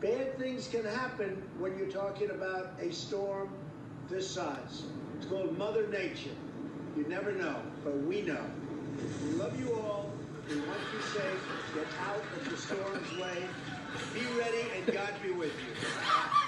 Bad things can happen when you're talking about a storm this size. It's called Mother Nature. You never know, but we know. We love you all. We want you safe. Get out of the storm's way. Be ready, and God be with you.